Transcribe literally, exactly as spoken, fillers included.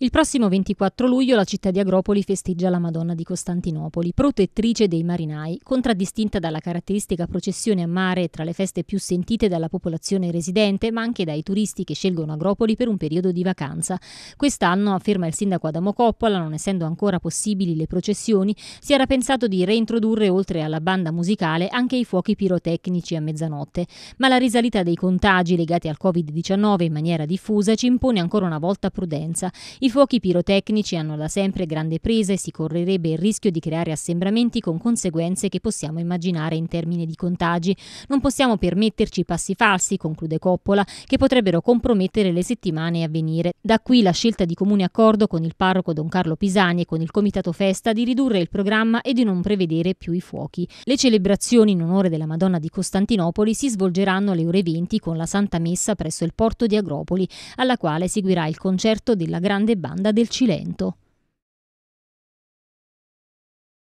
Il prossimo ventiquattro luglio la città di Agropoli festeggia la Madonna di Costantinopoli, protettrice dei marinai, contraddistinta dalla caratteristica processione a mare tra le feste più sentite dalla popolazione residente, ma anche dai turisti che scelgono Agropoli per un periodo di vacanza. Quest'anno, afferma il sindaco Adamo Coppola, non essendo ancora possibili le processioni, si era pensato di reintrodurre, oltre alla banda musicale, anche i fuochi pirotecnici a mezzanotte. Ma la risalita dei contagi legati al Covid diciannove in maniera diffusa ci impone ancora una volta prudenza. I fuochi pirotecnici hanno da sempre grande presa e si correrebbe il rischio di creare assembramenti con conseguenze che possiamo immaginare in termini di contagi. Non possiamo permetterci passi falsi, conclude Coppola, che potrebbero compromettere le settimane a venire. Da qui la scelta di comune accordo con il parroco Don Carlo Pisani e con il Comitato Festa di ridurre il programma e di non prevedere più i fuochi. Le celebrazioni in onore della Madonna di Costantinopoli si svolgeranno alle ore venti con la Santa Messa presso il porto di Agropoli, alla quale seguirà il concerto della Grande Banda del Cilento.